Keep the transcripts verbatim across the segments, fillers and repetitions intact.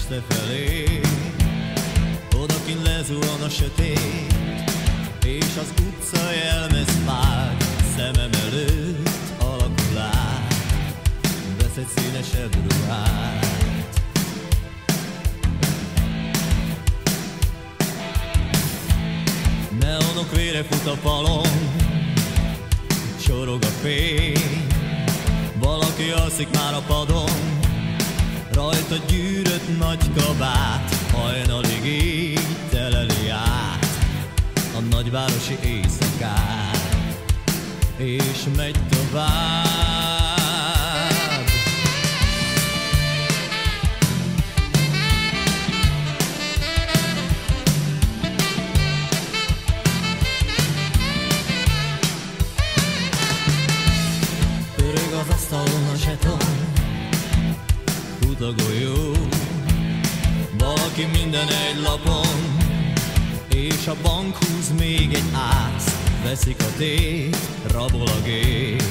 Este felé, odakint lezuhan a sötét, és az utca jelmez pár, szemem előtt alakul át, vesz egy színesebb ruhát. Neonok vére fut a falon, csorog a fény, valaki alszik már a padon, rajta gyűrött nagy kabát, hajnalig így teleli át a nagyvárosi éjszakát, és megy tovább. Pörög az asztalon a zseton, fut a golyó, valaki minden egy lapon, és a bank húz még egy ász, veszik a tét, rabol a gép,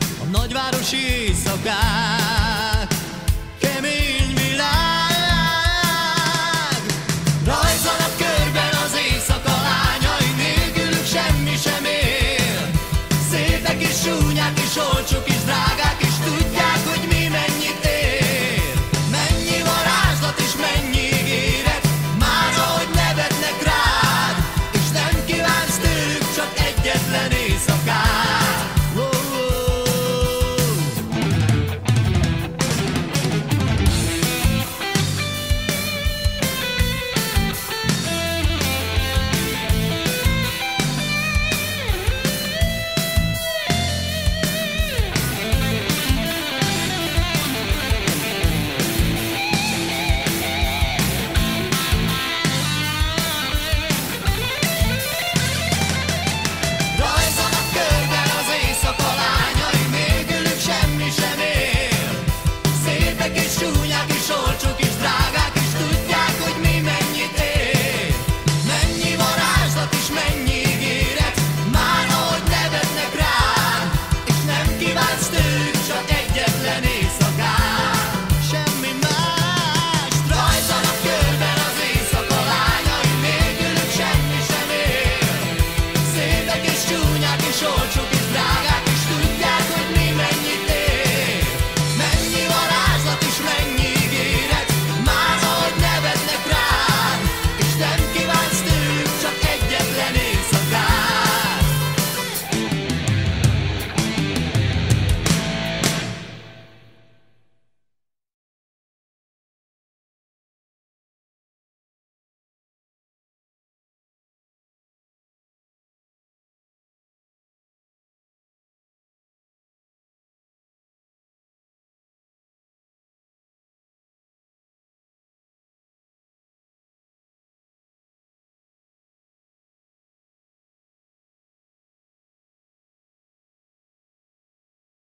a nagyvárosi éjszakák.